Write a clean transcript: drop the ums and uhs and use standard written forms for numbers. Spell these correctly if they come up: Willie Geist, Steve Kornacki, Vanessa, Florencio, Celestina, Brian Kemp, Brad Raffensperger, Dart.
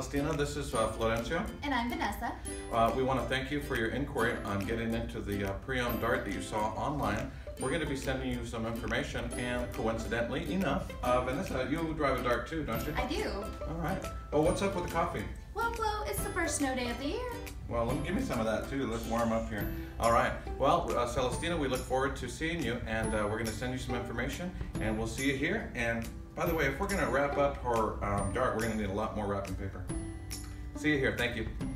Celestina. This is Florencio. And I'm Vanessa. We want to thank you for your inquiry on getting into the pre-owned Dart that you saw online. We're going to be sending you some information, and coincidentally enough, Vanessa, you drive a Dart too, don't you? I do. All right. Well, what's up with the coffee? Well, Flo, it's the first snow day of the year. Well, give me some of that too. Let's warm up here. All right. Well, Celestina, we look forward to seeing you, and we're going to send you some information, and we'll see you here. And by the way, if we're going to wrap up our Dart, we're going to need a lot more wrapping paper. See you here. Thank you.